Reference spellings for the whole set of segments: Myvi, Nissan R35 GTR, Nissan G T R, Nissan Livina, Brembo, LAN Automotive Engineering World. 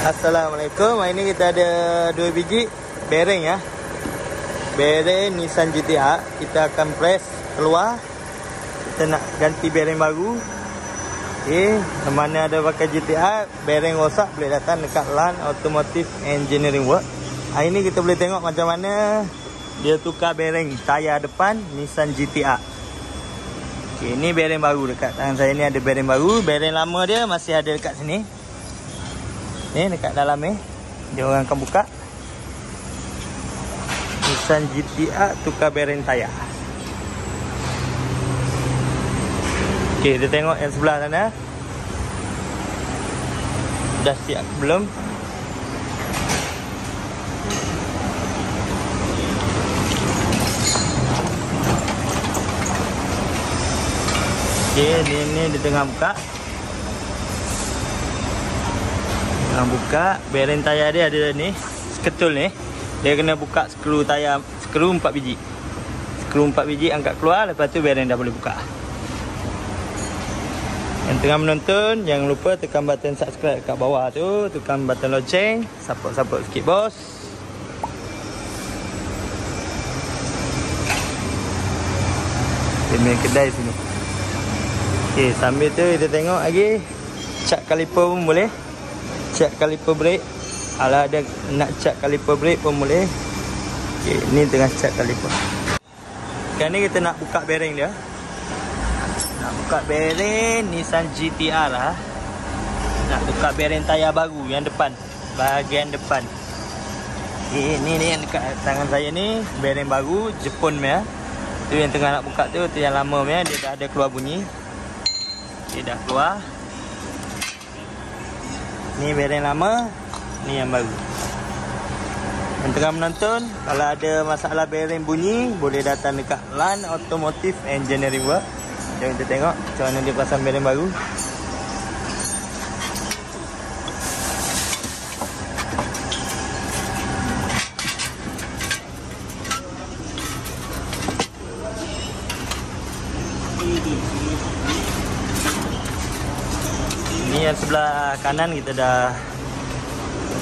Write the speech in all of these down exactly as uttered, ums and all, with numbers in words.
Assalamualaikum. Hari ni kita ada dua biji bearing ya. Bearing Nissan G T R. Kita akan press keluar. Kita nak ganti bearing baru. Okey, mana ada pakai G T R, bearing rosak boleh datang dekat LAN Automotive Engineering World. Hari ni kita boleh tengok macam mana dia tukar bearing tayar depan Nissan G T R. Okey, ini bearing baru dekat tangan saya ni, ada bearing baru. Bearing lama dia masih ada dekat sini. Ni dekat dalam ni, dia orang akan buka. Nissan G T R tukar bearing tayar. Okey, kita tengok yang sebelah sana. Dah siap belum? Okey, ni ni di tengah buka. Buka bearing tayar dia ada ni seketul ni, dia kena buka skru tayar, skru empat biji, skru empat biji angkat keluar, lepas tu bearing dah boleh buka. Yang tengah menonton jangan lupa tekan button subscribe kat bawah tu, tekan button loceng, support-support sikit bos. Dia punya kedai sini. Okey, sambil tu kita tengok lagi cak kaliper pun boleh. Cak kaliper brake. Alah, ada nak cak kaliper brake pun boleh. Okey, ni tengah cak kaliper. Sekarang ni kita nak buka bearing dia. Nak buka bearing Nissan G T R lah. Nak buka bearing tayar baru yang depan, bahagian depan. Okey, ni ni yang dekat tangan saya ni, bearing baru Jepun punya. Tu yang tengah nak buka tu, tu yang lama punya, dia dah ada keluar bunyi. Dia dah keluar. Ni bearing lama, ni yang baru. Yang tengah menonton, kalau ada masalah bearing bunyi, boleh datang dekat LAN Automotive Engineering World. Jom kita tengok macam mana dia pasang bearing baru. Yang sebelah kanan kita dah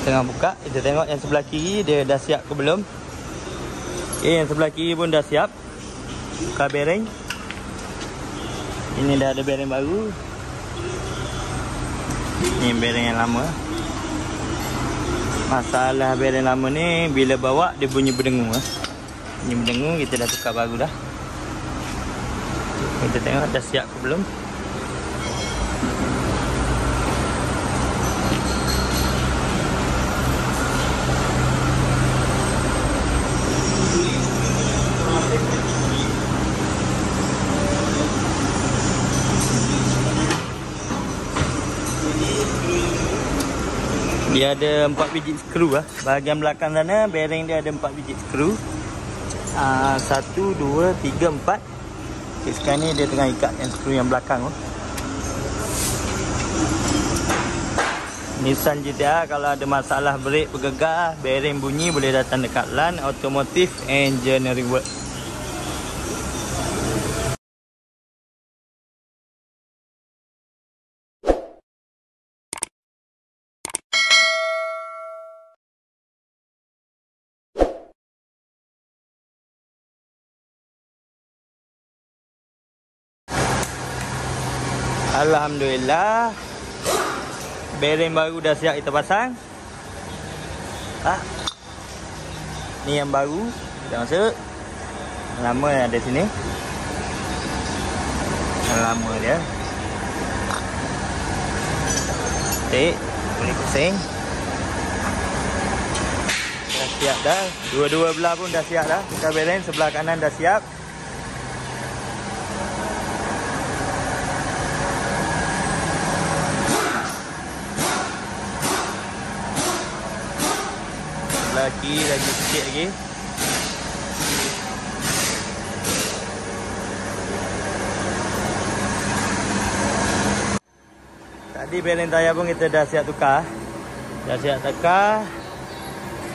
tengah buka. Kita tengok yang sebelah kiri dia dah siap ke belum. Okay, yang sebelah kiri pun dah siap. Buka bearing. Ini dah ada bearing baru. Ini bearing yang lama. Masalah bearing lama ni bila bawa dia bunyi berdengung. Bunyi berdengung, kita dah tukar baru dah. Kita tengok dah siap ke belum. Dia ada empat biji skru lah. Bahagian belakang sana bearing dia ada empat biji skru. Ah, satu, dua, tiga, empat. Okay, sekarang ni dia tengah ikat yang skru yang belakang tu. Nissan G T R kalau ada masalah brake bergegar, bearing bunyi, boleh datang dekat LAN Automotive Engineering World. Alhamdulillah, bearing baru dah siap kita pasang. Ha? Ni yang baru kita masuk. Lama yang ada sini. Lama dia. Tek, boleh pusing. Dah siap dah. Dua-dua belah pun dah siap dah. Kita bearing sebelah kanan dah siap. Lagi, lagi sikit lagi. Tadi bearing tayar pun kita dah siap tukar. Dah siap tukar.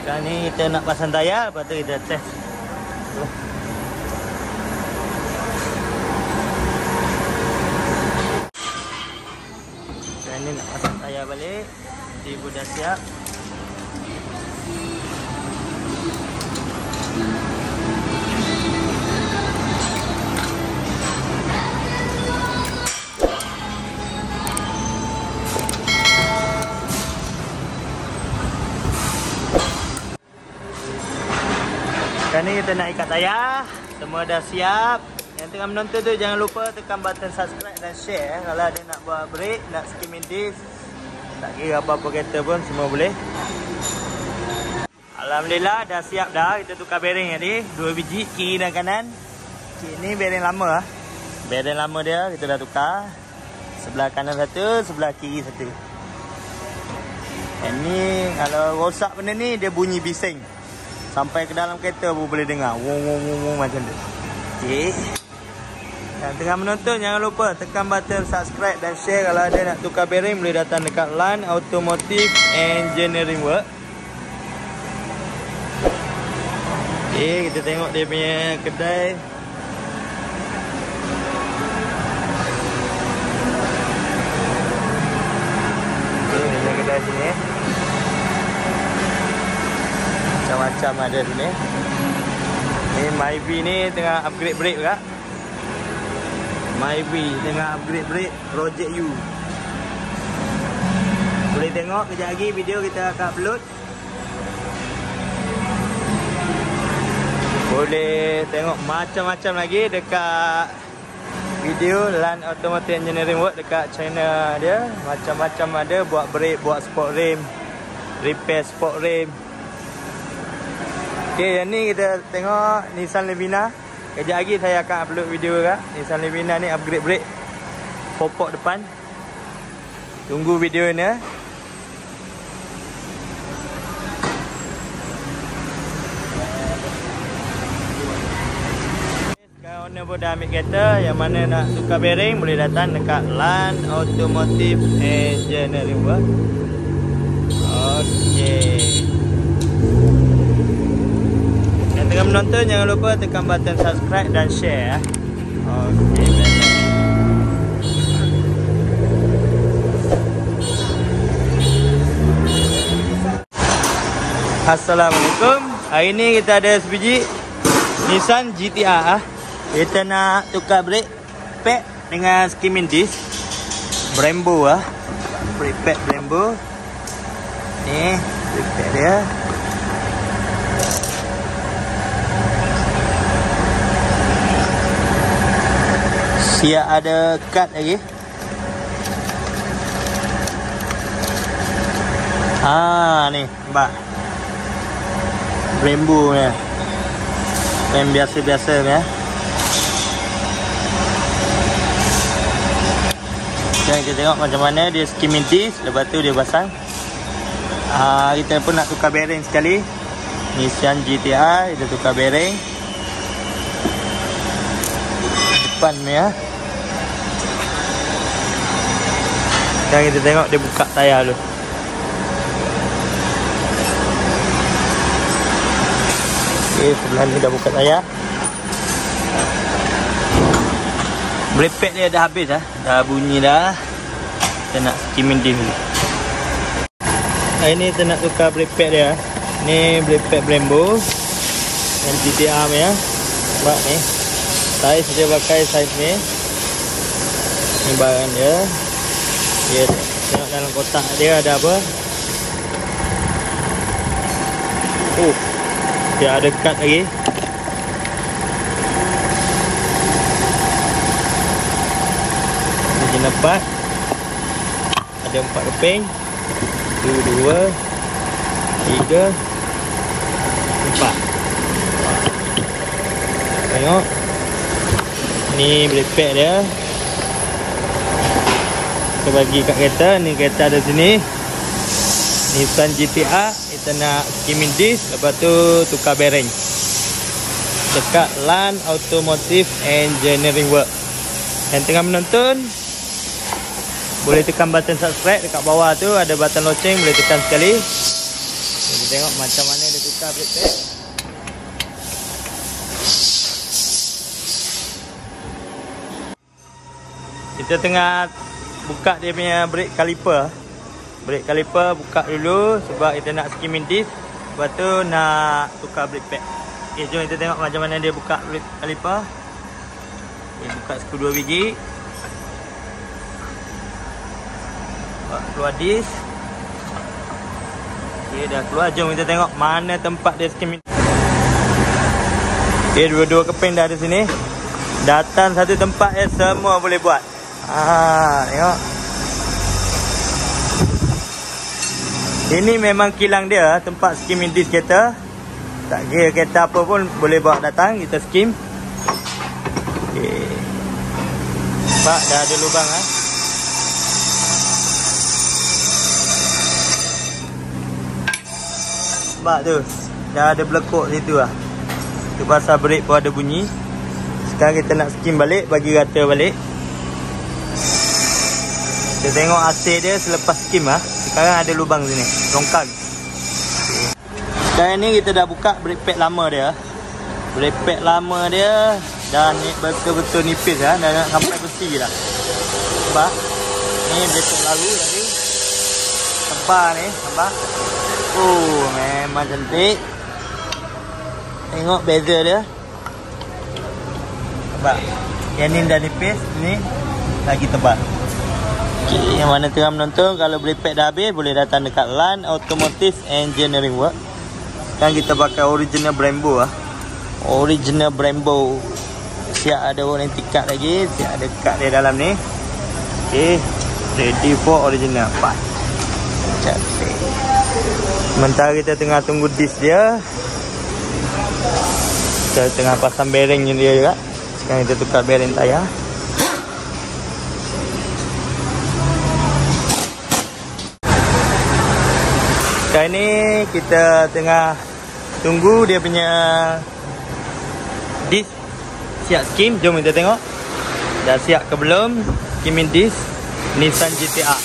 Sekarang ni kita nak pasang tayar, lepas tu kita test. Sekarang ni nak pasang tayar balik. ibu dah siap. Dan ni kita nak ikat tayar. Semua dah siap. Yang tengah menonton tu jangan lupa tekan button subscribe dan share. Kalau ada nak buat break, nak skimming disc, tak kira apa-apa kereta pun semua boleh. Alhamdulillah dah siap dah. Kita tukar bearing tadi, dua biji kiri dan kanan. Kiri ni bearing lama ah. Bearing lama dia kita dah tukar. Sebelah kanan satu, sebelah kiri satu. Yang ni kalau rosak benda ni dia bunyi bising. Sampai ke dalam kereta pun boleh dengar. Wong wong wong macam tu. Okey. Yang tengah menonton jangan lupa tekan button subscribe dan share. Kalau ada nak tukar bearing boleh datang dekat LAN Automotive Engineering World. Okey, kita tengok dia punya kedai. Okey, dia kedai sini. Macam ada sini. Ni Myvi ni tengah upgrade brake juga. Myvi tengah upgrade brake project you. Boleh tengok kejap lagi video kita akan upload. Boleh tengok macam-macam lagi dekat video LAN Automotive Engineering World dekat channel dia. Macam-macam ada buat brake, buat sport rim, repair sport rim. Okay, yang ni kita tengok Nissan Livina. Kejap lagi saya akan upload video juga. Nissan Livina ni upgrade brake fork depan. Tunggu video ni. Sekarang owner pun dah ambil kereta. Yang mana nak tukar bearing boleh datang dekat LAN Automotive Engineering World. Okay. Jangan menonton, jangan lupa tekan button subscribe dan share. Okey, assalamualaikum. Hari ni kita ada sebiji Nissan G T R. Kita nak tukar brake pad dengan skimming disc Brembo ah. Brake pad Brembo. Ni brake pad dia. Dia ada kad lagi. Ah ni, nampak. Brembo ni. Yang biasa-biasa ni. Dan kita tengok macam mana dia skimming disc, lepas tu dia pasang. Ah kita pun nak tukar bearing sekali. Nissan G T R kita tukar bearing. Depan ni ah. Sekarang kita tengok dia buka tayar dulu. Okay, sebelah ni dah buka tayar. Brake pad dia dah habis dah. Dah bunyi dah. Kita nak skimming dia dulu. Hari ni kita nak tukar brake pad dia. Ni brake pad Brembo. Yang G T R ni ya. Nampak ni. Saiz dia pakai saiz ni. Ni barang dia. Dia tengok dalam kotak dia ada apa. Oh, dia ada kad lagi. Dia dapat. Ada empat keping. Satu, dua, tiga, empat. Tengok. Ni brake pad dia. Kita bagi kat kereta. Ni kereta ada sini Nissan G T R. Kita nak skimming disc, lepas tu tukar bearing dekat LAN Automotive Engineering World. Yang tengah menonton boleh tekan button subscribe. Dekat bawah tu ada button loceng, boleh tekan sekali. Kita tengok macam mana dia tukar brake pad. Kita tengah buka dia punya brake caliper. Brake caliper buka dulu sebab kita nak skimming disk. Lepas tu nak tukar brake pad. Okay, jom kita tengok macam mana dia buka brake caliper. Okay, buka sku dua biji. Keluar disk. Okay, dah keluar. Jom kita tengok mana tempat dia skimming. Okay, dua-dua keping dah ada sini. Datang satu tempat dia semua boleh buat. Haa, tengok. Ini memang kilang dia, tempat skimming disk kereta. Tak kira kereta apa pun boleh bawa datang, kita skim. Okay. Nampak dah ada lubang lah. Ha? Nampak tu, dah ada belekuk situ lah. Tu pasal brake pun ada bunyi. Sekarang kita nak skim balik, bagi rata balik. Kita tengok asir dia selepas skim lah. Sekarang ada lubang sini, longkang. Okay. Sekarang ni kita dah buka brake pad lama dia. Brake pad lama dia dah ni betul-betul nipis lah. Dah nak sampai besi lah. Nampak? Ni brake pad lalu tadi. Tebal ni, nampak? Oh, memang cantik. Tengok bezel dia. Nampak? Yang ni dah nipis, ni lagi tebal. Okay, yang mana tengah menonton, kalau brake pad dah habis, boleh datang dekat LAN Automotive Engineering World. Sekarang kita pakai original Brembo lah. Original Brembo. Siap ada warranty card lagi. Siap ada card dia dalam ni. Okay, ready for original part. Cantik. Sementara kita tengah tunggu disk dia, kita tengah pasang bearing dia juga. Sekarang kita tukar bearing tayar. Sekarang ni kita tengah tunggu dia punya disk siap skim. Jom kita tengok dah siap ke belum skimming disk Nissan G T R.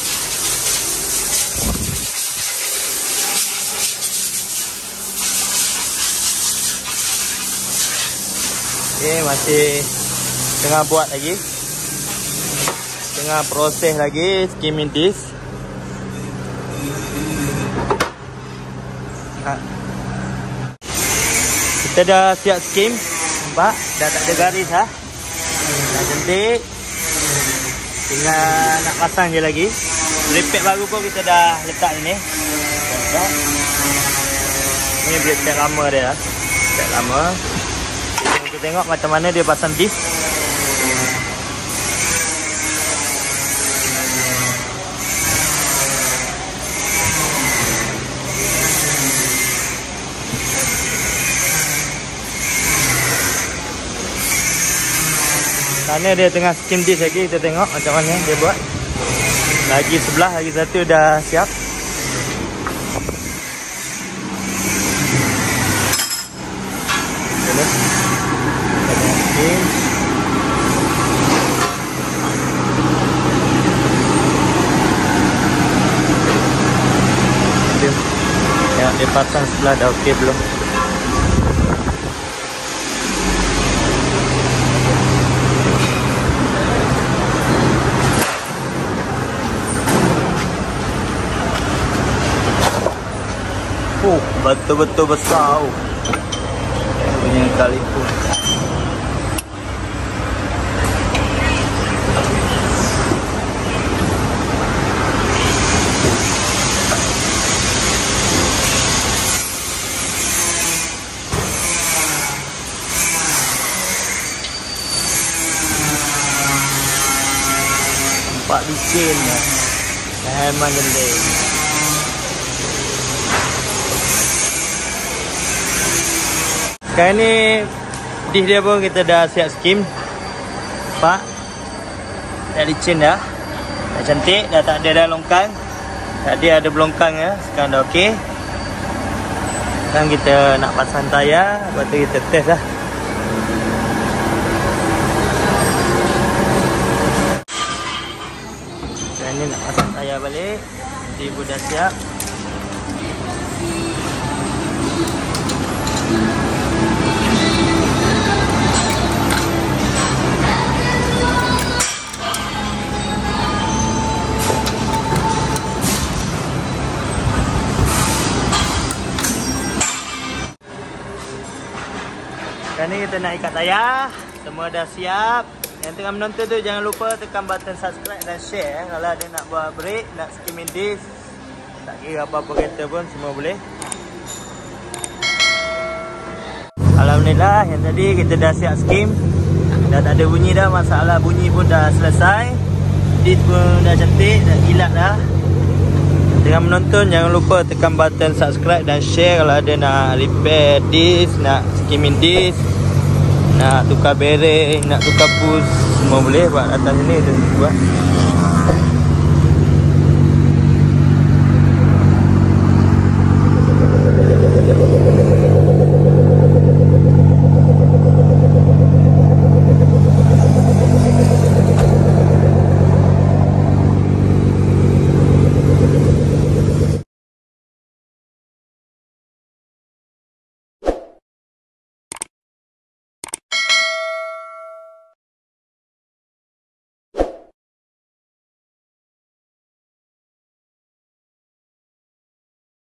Okay, masih tengah buat lagi, tengah proses lagi skimming disk. Kita dah siap skim. Nampak? Dah tak ada garis lah. Dah cantik. Tinggal nak pasang je lagi. Brake pad baru pun kita dah letak ni. Ni brake pad lama dia lah. Brake pad lama. Kita tengok macam mana dia pasang disk. Sana dia tengah skim disk lagi, kita tengok macam mana dia buat. Lagi sebelah, lagi satu dah siap. Tengok dia pasang sebelah dah okey belum? Betul-betul besar oh. Punya kalipun. Nampak licin lah. Memang gede. Sekarang ni dish dia pun kita dah siap skim. Nampak? Dah licin dah. Dah cantik. Dah tak ada dah longkang. Tadi ada berlongkang ya. Sekarang dah okey. Sekarang kita nak pasang tayar. Lepas tu kita test lah. Sekarang ni nak pasang tayar balik. Ibu dah siap. Dan ni kita nak ikat tayar. Semua dah siap. Yang tengah menonton tu jangan lupa tekan button subscribe dan share. Kalau ada nak buat break, nak skimming disc, tak kira apa-apa kereta pun semua boleh. Alhamdulillah yang tadi kita dah siap skim. Dah tak ada bunyi dah, masalah bunyi pun dah selesai. Disc pun dah cantik, dah kilat dah. Tengah menonton jangan lupa tekan button subscribe dan share. Kalau ada nak repair disc, nak skimming disc, nak tukar bearing, nak tukar push, semua boleh buat atas sini tu buat.